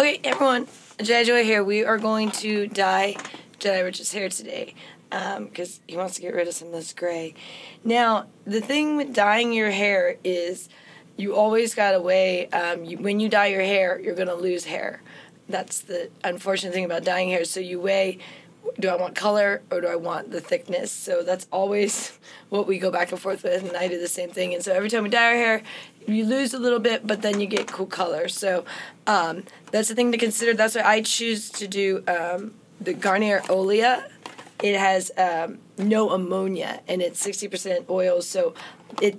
Okay, everyone, Jedi Joy here. We are going to dye Jedi Rich's hair today because he wants to get rid of some of this gray. Now, the thing with dyeing your hair is you always got to weigh, when you dye your hair, you're going to lose hair. That's the unfortunate thing about dyeing hair. So you weigh, do I want color or do I want the thickness? So that's always what we go back and forth with, and I do the same thing. And so every time we dye our hair, you lose a little bit, but then you get cool color. So that's the thing to consider. That's why I choose to do the Garnier Olia. It has no ammonia, and it's 60% oil, so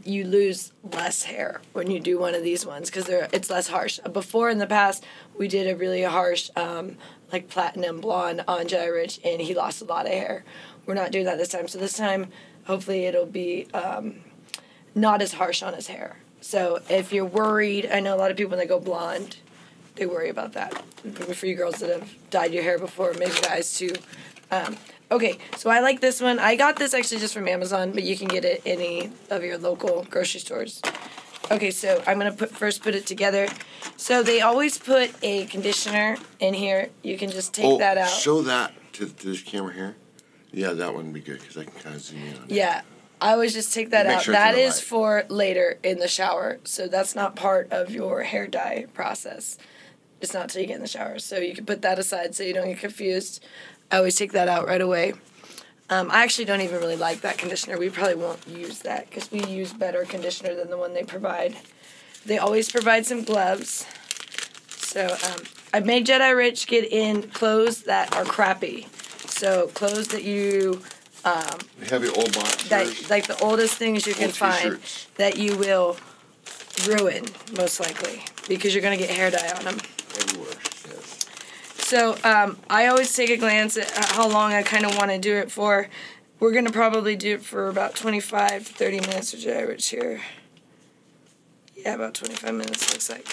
you lose less hair when you do one of these ones because it's less harsh. Before, in the past, we did a really harsh, like platinum blonde on Jedi Rich, and he lost a lot of hair. We're not doing that this time, so this time, hopefully, it'll be not as harsh on his hair. So if you're worried, I know a lot of people when they go blonde, they worry about that. For you girls that have dyed your hair before, maybe guys too. Okay, so I like this one. I got this actually just from Amazon, but you can get it any of your local grocery stores. Okay, so I'm going to first put it together. So they always put a conditioner in here. You can just take that out. Show that to this camera here. Yeah, that one would be good because I can kind of zoom in on it. Yeah, I always just take that out. Sure that is light. For later in the shower, so that's not part of your hair dye process. It's not till you get in the shower, so you can put that aside so you don't get confused. I always take that out right away. I actually don't even really like that conditioner. We probably won't use that because we use better conditioner than the one they provide. They always provide some gloves. So I've made Jedi Rich get in clothes that are crappy. So clothes that you... heavy old boxers. That, like the oldest things you can find that you will ruin, most likely, because you're going to get hair dye on them. Everywhere. So I always take a glance at how long I kind of want to do it for. We're going to probably do it for about 25 to 30 minutes with Jedi Rich here. Yeah, about 25 minutes looks like.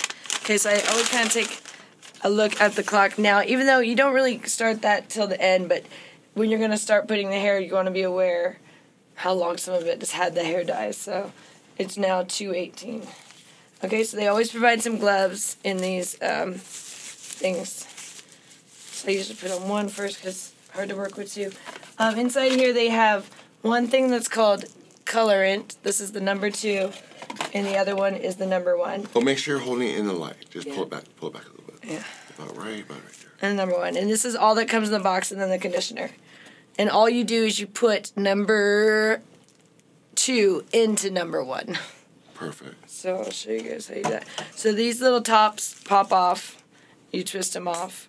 Okay, so I always kind of take a look at the clock now, even though you don't really start that till the end, but when you're going to start putting the hair, you want to be aware how long some of it has had the hair dye. So it's now 2:18. Okay, so they always provide some gloves in these things. So I usually put on one first because it's hard to work with two. Inside here they have one thing that's called colorant. This is the number 2, and the other one is the number 1. Oh, make sure you're holding it in the light. Just pull it back a little bit. Yeah. About right there. And number 1. And this is all that comes in the box, and then the conditioner. And all you do is you put number 2 into number 1. Perfect. So I'll show you guys how you do that. So these little tops pop off. You twist them off.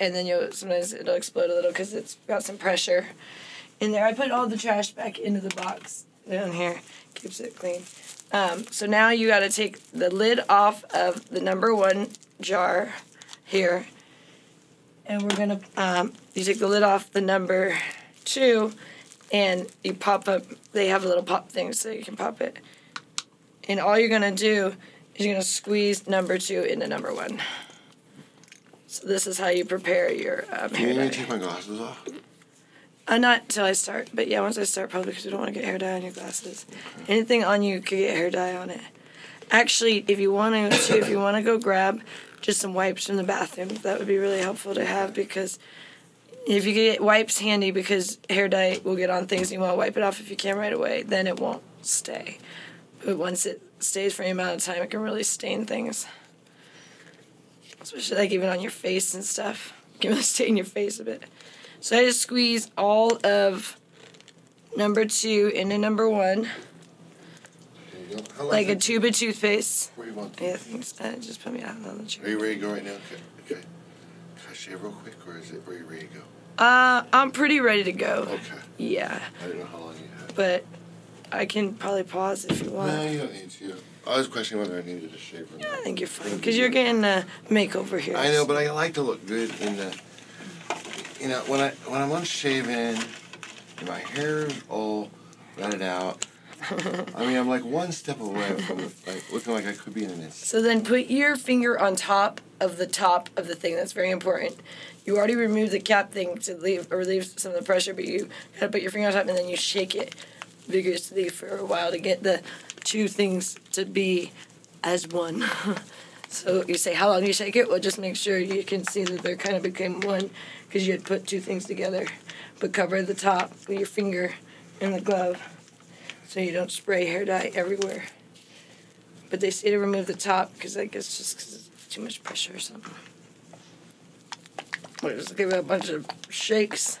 And then you'll, sometimes it'll explode a little because it's got some pressure in there. I put all the trash back into the box down here. Keeps it clean. So now you got to take the lid off of the number 1 jar here. And we're going to, you take the lid off the number 2 and you pop up, they have a little pop thing so you can pop it. And all you're going to do is you're going to squeeze number 2 into number 1. So this is how you prepare your hair dye. Can you take my glasses off? Not until I start, but yeah, once I start, probably because we don't want to get hair dye on your glasses. Okay. Anything on you could get hair dye on it. Actually, if you want to, if you want to go grab just some wipes from the bathroom, that would be really helpful to have because if you get wipes handy, because hair dye will get on things and you want to wipe it off if you can right away, then it won't stay. But once it stays for any amount of time, it can really stain things. Especially like even on your face and stuff. You can really stain your face a bit. So I just squeeze all of number 2 into number 1. There you go. How like a tube of toothpaste. Where do you want to? Yeah, just put me out on the chair. Are you ready to go right now? Okay. Can I shave real quick, or is it? Are you ready to go? I'm pretty ready to go. Okay. Yeah. I don't know how long you have. But I can probably pause if you want. No, you don't need to. I was questioning whether I needed a shave or not. Yeah, I think you're fine, because you're getting a makeover here. I know, but I like to look good in the... You know, when I'm unshaven, and my hair's all rutted out, I mean, I'm like one step away from like, looking like I could be in an incident. So then put your finger on top of the thing. That's very important. You already removed the cap thing to relieve some of the pressure, but you got to put your finger on top, and then you shake it vigorously for a while to get the two things to be as one. So you say, how long do you shake it? Well, just make sure you can see that they kind of became one, because you had put two things together. But cover the top with your finger and the glove so you don't spray hair dye everywhere. But they say to remove the top, because I guess just because it's too much pressure or something. We'll just give it a bunch of shakes,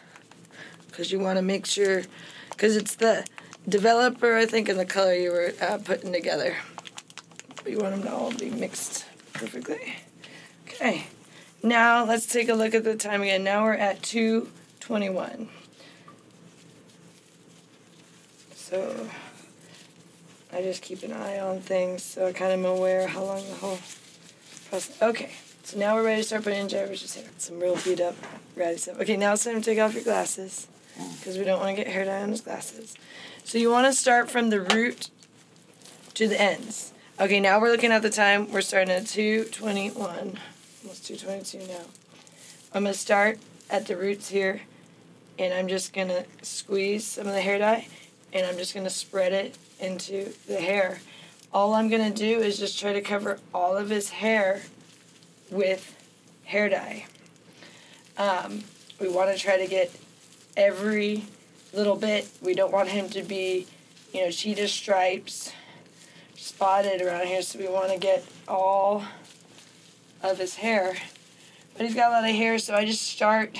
because you want to make sure, because it's the developer, I think, and the color you were putting together. But you want them to all be mixed perfectly. Okay, now let's take a look at the time again. Now we're at 2:21. So I just keep an eye on things, so I kind of am aware how long the whole process. Okay, so now we're ready to start putting in Jedi Rich's hair. Some real beat up, ratty stuff. Okay, now it's time to take off your glasses, because we don't want to get hair dye on his glasses. So you want to start from the root to the ends. Okay, now we're looking at the time. We're starting at 2:21, almost 2:22 now. I'm gonna start at the roots here, and I'm just gonna squeeze some of the hair dye, and I'm just gonna spread it into the hair. All I'm gonna do is just try to cover all of his hair with hair dye. We want to try to get every little bit. We don't want him to be, you know, cheetah stripes spotted around here, so we want to get all of his hair. But he's got a lot of hair, so I just start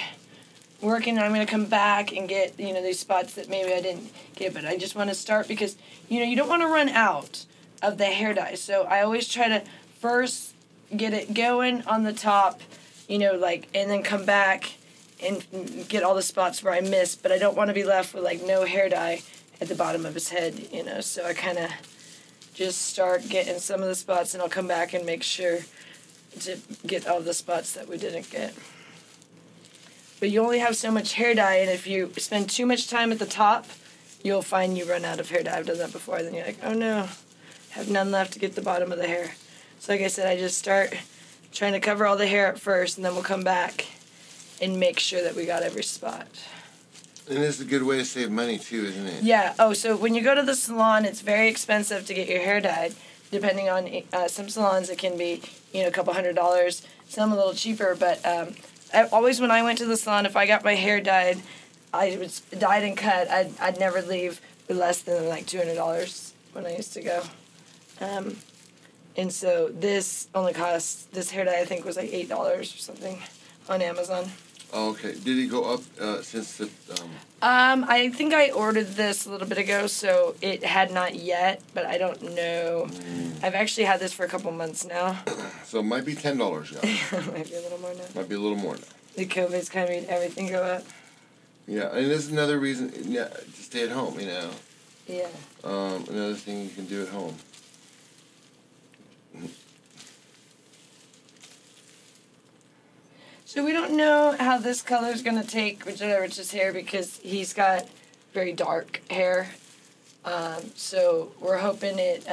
working. I'm going to come back and get, you know, these spots that maybe I didn't get, but I just want to start because, you know, you don't want to run out of the hair dye. So I always try to first get it going on the top, you know, like, and then come back and get all the spots where I missed, but I don't want to be left with, like, no hair dye at the bottom of his head, you know, so I kind of just start getting some of the spots, and I'll come back and make sure to get all the spots that we didn't get. But you only have so much hair dye, and if you spend too much time at the top, you'll find you run out of hair dye. I've done that before, then you're like, oh no, I have none left to get the bottom of the hair. So like I said, I just start trying to cover all the hair at first, and then we'll come back and make sure that we got every spot. And this is a good way to save money too, isn't it? Yeah. Oh, so when you go to the salon, it's very expensive to get your hair dyed. Depending on some salons, it can be, you know, a couple $100s. Some a little cheaper, but always when I went to the salon, if I got my hair dyed, I was dyed and cut. I'd never leave with less than like $200 when I used to go. And so this only cost, this hair dye I think was like $8 or something on Amazon. Oh, okay. Did it go up since the... I think I ordered this a little bit ago, so it had not yet, but I don't know. I've actually had this for a couple months now. So it might be $10 now. Might be a little more now. Might be a little more now. The COVID's kind of made everything go up. Yeah, and there's another reason to stay at home, you know. Yeah. Another thing you can do at home. So we don't know how this color is going to take Jedi Rich's hair because he's got very dark hair. So we're hoping it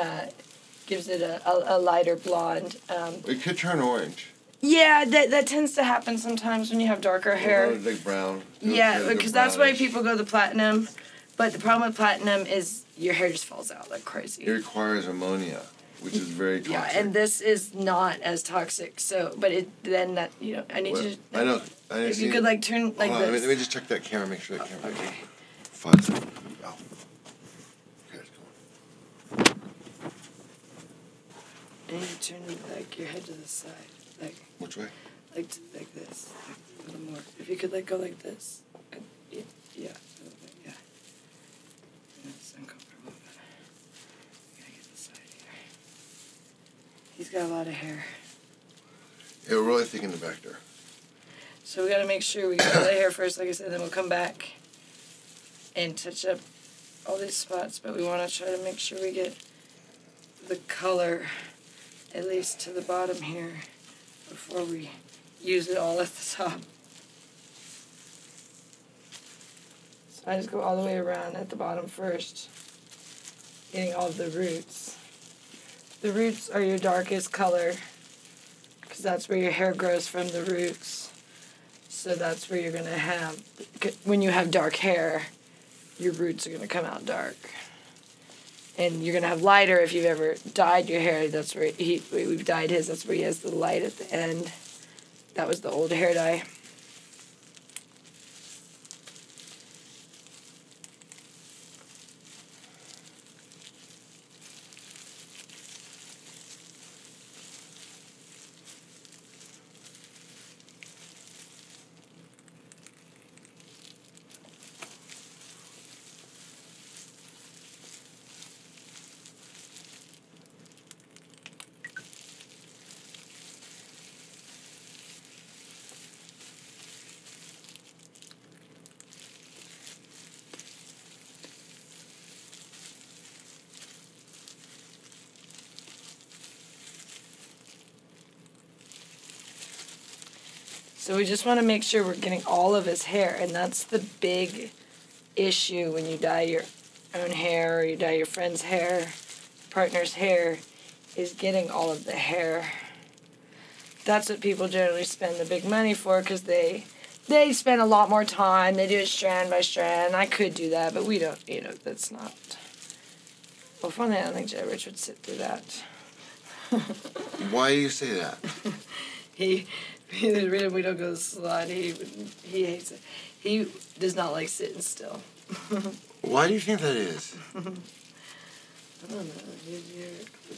gives it a lighter blonde. It could turn orange. Yeah, that tends to happen sometimes when you have darker hair. Or like brown. Yeah, because that's why people go the platinum. But the problem with platinum is your hair just falls out like crazy. It requires ammonia, which is very toxic. Yeah, and this is not as toxic. So, but it then that, you know, I need you. I know. I if you could like turn like this. Let me just check that camera. Make sure that camera. Okay. Fuzz. Oh. Here it's going. And you turn like your head to the side, like. Which way? Like to, like this, like, a little more. If you could like go like this. Yeah. Yeah. Yeah. That's uncomfortable. He's got a lot of hair. Yeah, we're really thick in the back there. So we got to make sure we get all the hair first, like I said, then we'll come back and touch up all these spots, but we want to try to make sure we get the color at least to the bottom here before we use it all at the top. So I just go all the way around at the bottom first, getting all of the roots. The roots are your darkest color because that's where your hair grows from the roots. So that's where you're going to have, when you have dark hair, your roots are going to come out dark. and you're gonna have lighter if you've ever dyed your hair. That's where we've dyed his. That's where he has the light at the end. That was the old hair dye. So we just want to make sure we're getting all of his hair, and that's the big issue when you dye your own hair or you dye your friend's hair, partner's hair, is getting all of the hair. That's what people generally spend the big money for, because they spend a lot more time. They do it strand by strand. I could do that, but we don't, you know, that's not... Well, funny, I don't think Jedi Rich would sit through that. Why do you say that? We don't go to the salon. He hates it. He does not like sitting still. Why do you think that is? I don't know. You're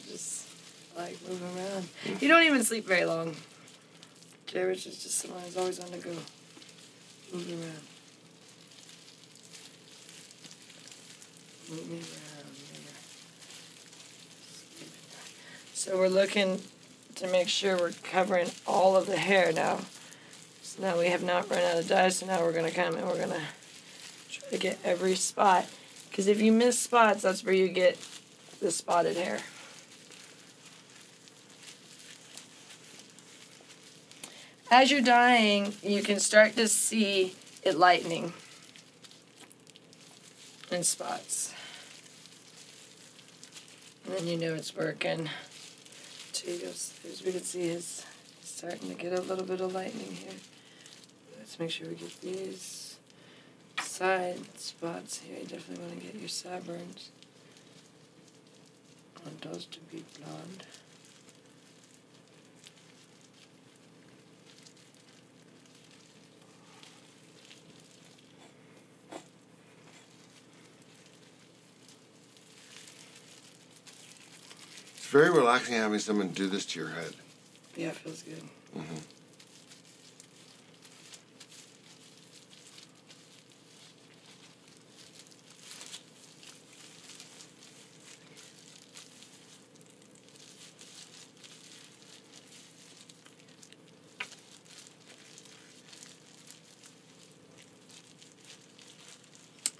just like moving around. You don't even sleep very long. Jedi Rich is just someone who's always on the go, moving around. Move me around. So we're looking to make sure we're covering all of the hair now. So now we have not run out of dye, so now we're gonna come and we're gonna try to get every spot. Because if you miss spots, that's where you get the spotted hair. As you're dyeing, you can start to see it lightening in spots. And then you know it's working. As we can see, it's starting to get a little bit of lightening here. Let's make sure we get these side spots here. You definitely want to get your sideburns. I want those to be blonde. It's very relaxing having someone do this to your head. Yeah, it feels good. Mm-hmm.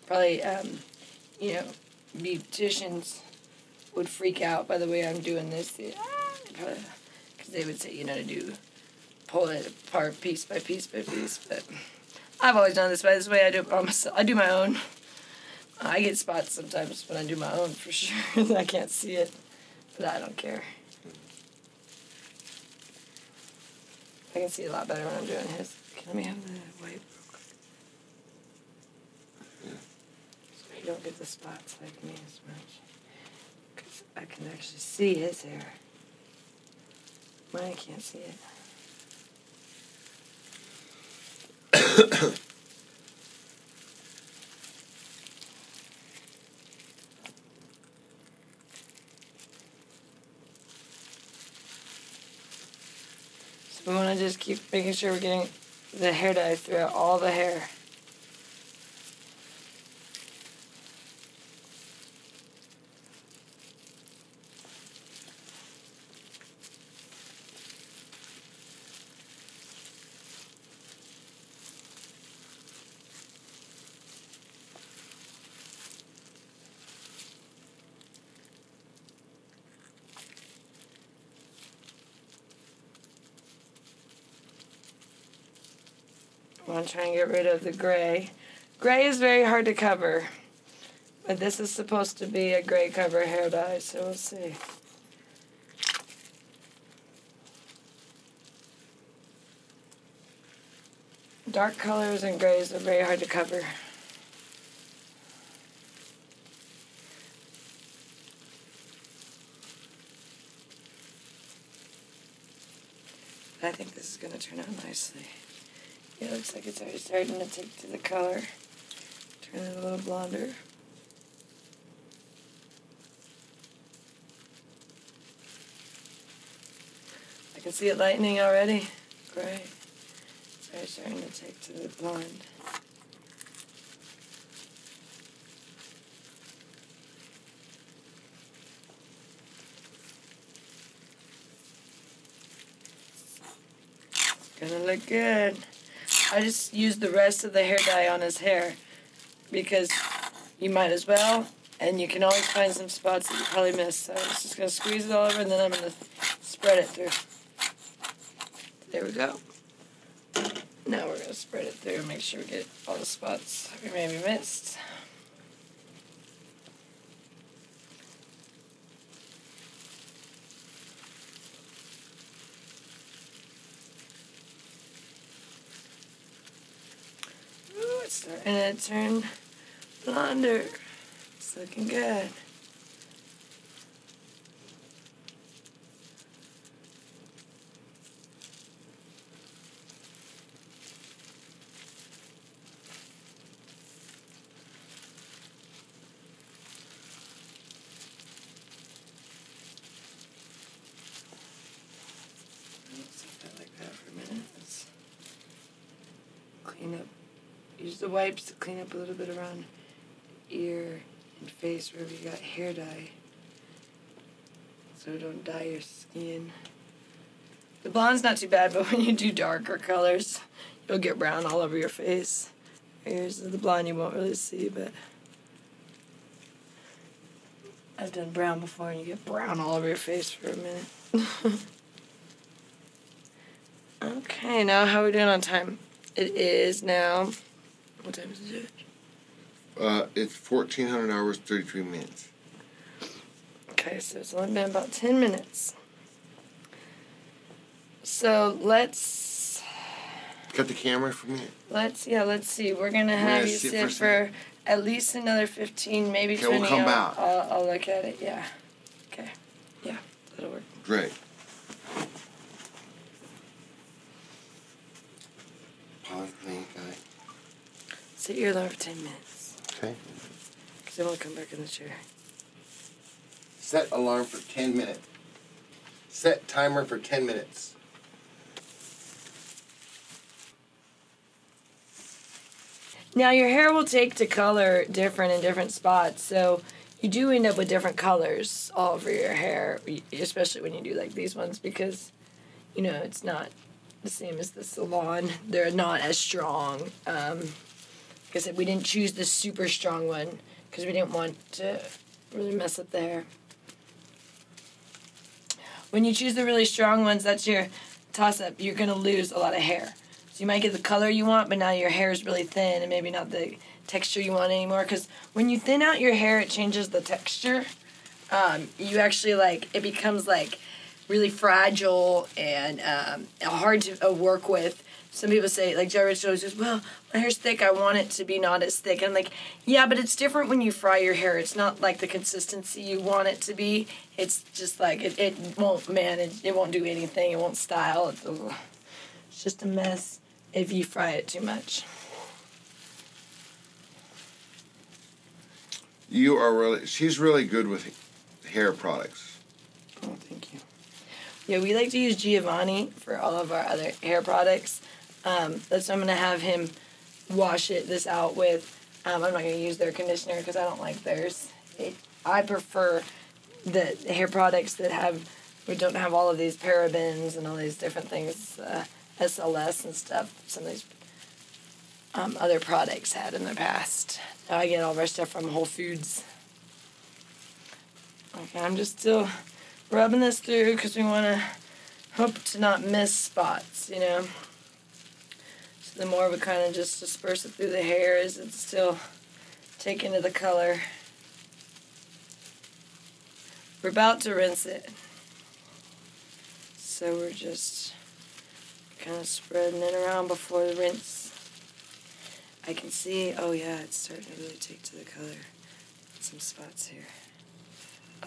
Probably, you know, beauticians would freak out by the way I'm doing this, because they would say, you know, to do pull it apart piece by piece by piece. But I've always done this by this way. I do it by myself. I do my own. I get spots sometimes, but I do my own for sure. I can't see it, but I don't care. I can see it a lot better when I'm doing his. Let me have the wipe real quick, so you don't get the spots like me as much. I can actually see his hair. Mine, I can't see it. So we want to just keep making sure we're getting the hair dye throughout all the hair. I want to try and get rid of the gray. Gray is very hard to cover, but this is supposed to be a gray cover hair dye, so we'll see. Dark colors and grays are very hard to cover. But I think this is going to turn out nicely. Yeah, it looks like it's already starting to take to the color. Turn it a little blonder. I can see it lightening already. Great. It's already starting to take to the blonde. Gonna look good. I just used the rest of the hair dye on his hair because you might as well, and you can always find some spots that you probably missed. So I'm just gonna squeeze it all over, and then I'm gonna spread it through. There we go. Now we're gonna spread it through and make sure we get all the spots we maybe missed. And it turned blonder. It's looking good. Let's set that like that for a minute. Let's clean up. Use the wipes to clean up a little bit around the ear and face wherever you got hair dye, so don't dye your skin. The blonde's not too bad, but when you do darker colors, you'll get brown all over your face. Here's the blonde you won't really see, but I've done brown before, and you get brown all over your face for a minute. Okay, now how are we doing on time? It is now... What time is it? It's 1400 hours, 33 minutes. Okay, so it's only been about 10 minutes. So let's... Cut the camera from here. Let's see. We're going to have you sit for at least another 15, maybe 20 hours. We'll come out. I'll look at it, yeah. Okay. Yeah, that'll work. Great. Pause, clean, guy. Sit your alarm for 10 minutes. Okay. Because I want to come back in the chair. Set alarm for 10 minutes. Set timer for 10 minutes. Now your hair will take to color different in different spots, so you do end up with different colors all over your hair, especially when you do like these ones because, you know, it's not the same as the salon. They're not as strong. Like I said, we didn't choose the super strong one because we didn't want to really mess up the hair. When you choose the really strong ones, that's your toss-up. You're going to lose a lot of hair. So you might get the color you want, but now your hair is really thin and maybe not the texture you want anymore, because when you thin out your hair, it changes the texture. You actually, like, it becomes, like, really fragile and hard to work with. Some people say, like, Jedi Rich always says, well, my hair's thick, I want it to be not as thick. And I'm like, yeah, but it's different when you fry your hair. It's not, like, the consistency you want it to be. It's just, like, it won't, man, it won't do anything. It won't style. It's just a mess if you fry it too much. You are really, she's really good with hair products. Oh, thank you. Yeah, we like to use Giovanni for all of our other hair products. That's what I'm going to have him wash this out with. I'm not going to use their conditioner because I don't like theirs. I prefer the hair products that don't have all of these parabens and all these different things, SLS and stuff, some of these other products had in the past. Now I get all of our stuff from Whole Foods. Okay, I'm just still rubbing this through because we want to hope to not miss spots, you know. The more we kind of just disperse it through the hair as it's still taking to the color. We're about to rinse it. So we're just kind of spreading it around before the rinse. I can see, oh yeah, it's starting to really take to the color. Some spots here.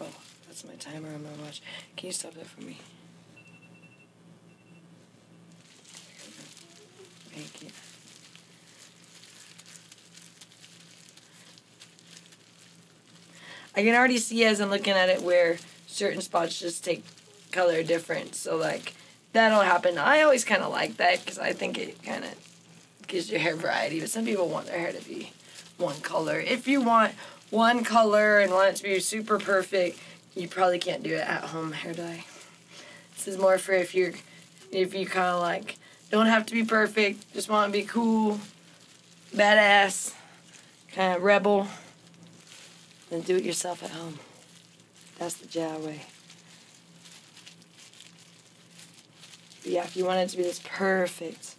Oh, that's my timer on my watch. Can you stop that for me? take it. I can already see as I'm looking at it where certain spots just take color different. So, like, that'll happen. I always kind of like that because I think it kind of gives your hair variety. But some people want their hair to be one color. If you want one color and want it to be super perfect, you probably can't do it at home hair dye. This is more for if you're, if you kind of like don't have to be perfect, just want to be cool, badass, kind of rebel. Then do it yourself at home. That's the Jedi way. But yeah, if you want it to be this perfect,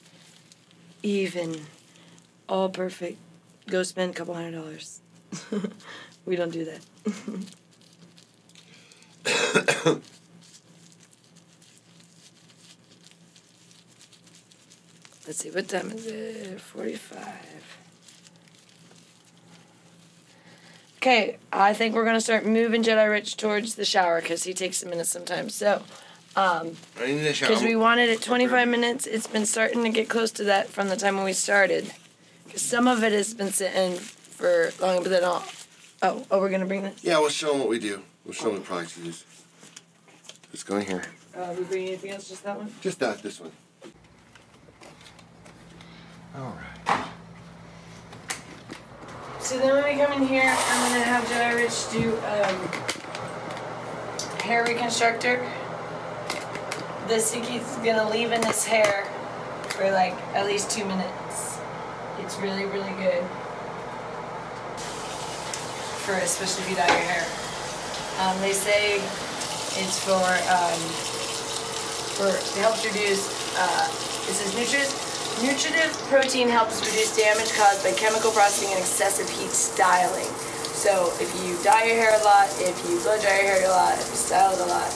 even, all perfect, go spend a couple $100. We don't do that. Let's see, what time is it? 45. Okay, I think we're going to start moving Jedi Rich towards the shower because he takes a minute sometimes. So, I need a shower. Because we wanted it 25 minutes. It's been starting to get close to that from the time when we started. Because some of it has been sitting for longer, but then all... Oh, we're going to bring this? Yeah, we'll show them what we do. We'll show them the products we use. Let's go in here. We bring anything else? Just that one? Just that, this one. All right. So then when we come in here, I'm going to have Jedi Rich do hair reconstructor. This he keeps going to leave in his hair for like at least 2 minutes. It's really, really good. For especially if you dye your hair. They say it's for it helps reduce, it says nutritive protein helps reduce damage caused by chemical processing and excessive heat styling. So if you dye your hair a lot, if you blow dry your hair a lot, if you style it a lot,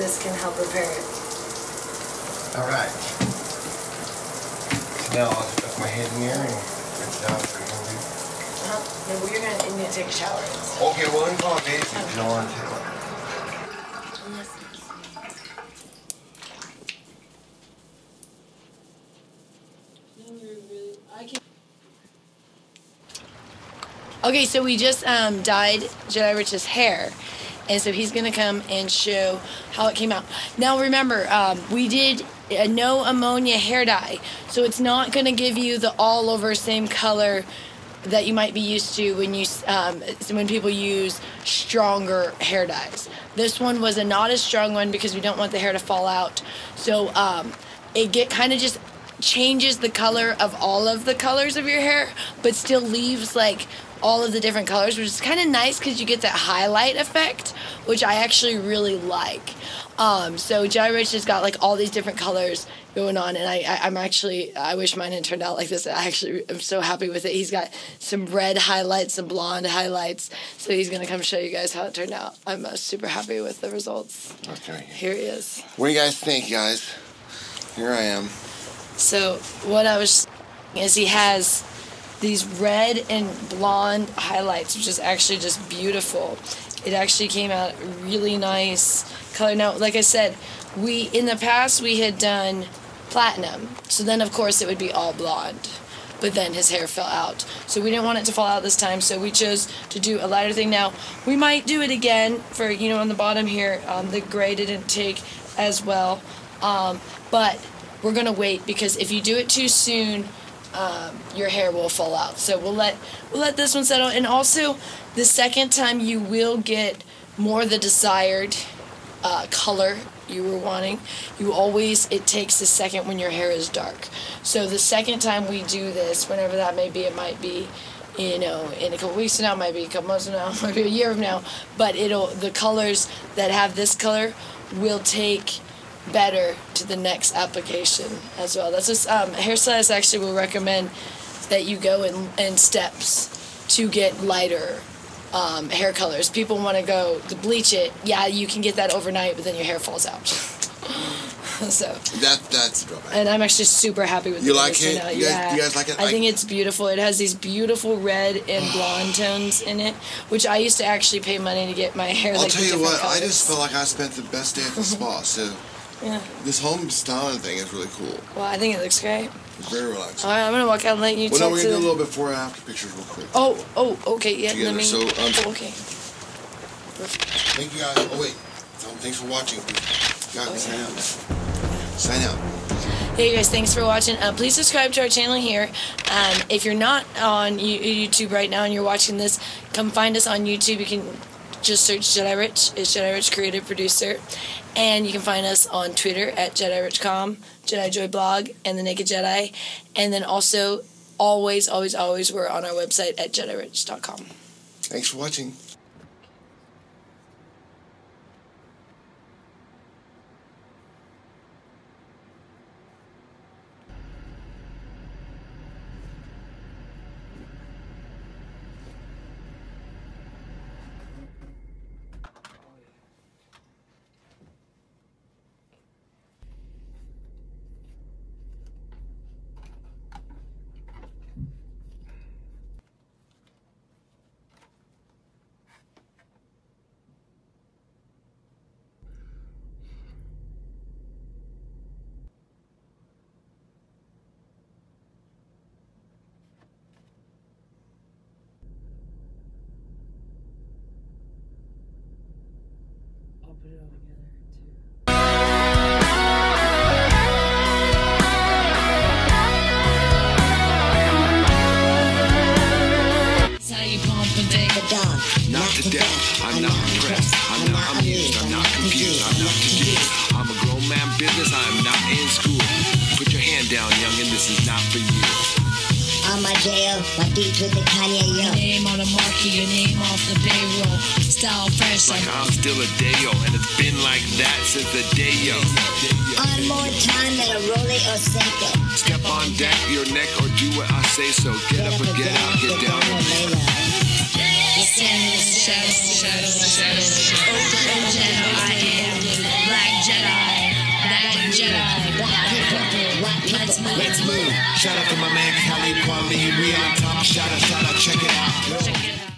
this can help repair it. All right. So now I'll put my head in here and rinse it out for you. No, well, you're gonna take a shower. Okay, well, I'm calling Daisy. John Taylor. Okay, so we just dyed Jedi Rich's hair, and so he's gonna come and show how it came out. Now remember, we did a no ammonia hair dye, so it's not gonna give you the all over same color that you might be used to when you when people use stronger hair dyes. This one was a not as strong one because we don't want the hair to fall out. So it kind of just changes the color of all of the colors of your hair, but still leaves like all of the different colors, which is kind of nice because you get that highlight effect, which I actually really like. So Jedi Rich has got like all these different colors going on, and I wish mine had turned out like this. I actually am so happy with it. He's got some red highlights, some blonde highlights, so he's gonna come show you guys how it turned out. I'm super happy with the results. Okay. Here he is. What do you guys think, guys? Here I am. So what I was saying is he has these red and blonde highlights, which is actually just beautiful. It actually came out really nice color. Now, like I said, we in the past we had done platinum, so then of course it would be all blonde, but then his hair fell out, so we didn't want it to fall out this time, so we chose to do a lighter thing. Now we might do it again for, you know, on the bottom here, the gray didn't take as well, but we're gonna wait, because if you do it too soon, your hair will fall out. So we'll let this one settle. And also, the second time you will get more of the desired color you were wanting. You always, it takes a second when your hair is dark. So the second time we do this, whenever that may be, it might be, you know, in a couple weeks from now, might be a couple months from now, might be a year from now. But it'll, the colors that have this color will take better to the next application as well. That's just, hairstylists actually will recommend that you go in steps to get lighter hair colors. People want to go to bleach it. Yeah, you can get that overnight, but then your hair falls out. So that's a drawback. And I'm actually super happy with the colors. You like it? Yeah. You guys like it? I think it's beautiful. It has these beautiful red and blonde tones in it, which I used to actually pay money to get my hair. I'll tell you what, colors. I just felt like I spent the best day at the spa. So. Yeah. This home styling thing is really cool. Well, I think it looks great. It's very relaxing. All right, I'm going to walk out and let you talk to... Well, no, we're going to do a little before and after pictures real quick. Oh, okay. Yeah, together. So, okay. Perfect. Thank you, guys. Oh, wait. Thanks for watching. Guys, sign out. Sign out. Hey, you guys. Thanks for watching. Please subscribe to our channel here. If you're not on YouTube right now and you're watching this, come find us on YouTube. You can... just search Jedi Rich. It's Jedi Rich Creative Producer. And you can find us on Twitter at JediRich.com, Jedi Joy Blog, and The Naked Jedi. And then also, always, always, always, we're on our website at JediRich.com. Thanks for watching. Put it all together. Not to death, I'm not impressed, I'm not amused, I'm not confused, I'm not confused. I'm a grown man business, I'm not in school. Put your hand down, youngin', this is not for you. On my jail, my beats with the Kanye, yo. Your name on the marquee, your name off the payroll. Style fresh like I'm still a day-o, and it's been like that since the day-o. On more time than a rollie or Seiko. Step on deck, your neck, or do what I say so. Get up or get out, get down or lay low. You stand in the shadows. Open channel, I am Black Jedi. Let's move. Shout out to my man Kali Kweli. We on top. Shout out, check it out.